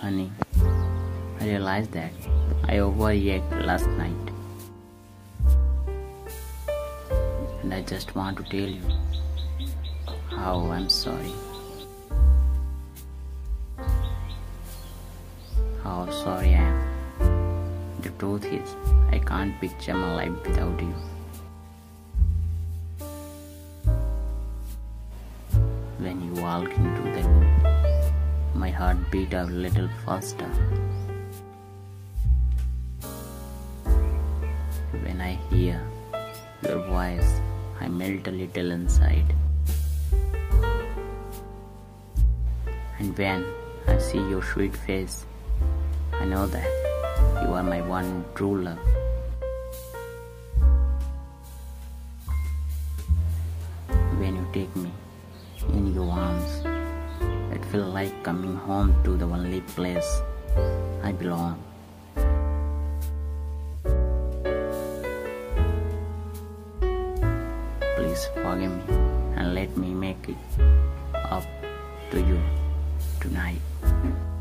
honey. I realized that I overreacted last night. And I just want to tell you how I'm sorry. How sorry I am. The truth is, I can't picture my life without you. When you walked into the room, my heart beat a little faster. When I hear your voice, I melt a little inside. And when I see your sweet face, I know that you are my one true love. When you take me in your arms, it feels like coming home to the only place I belong. Please forgive me and let me make it up to you tonight.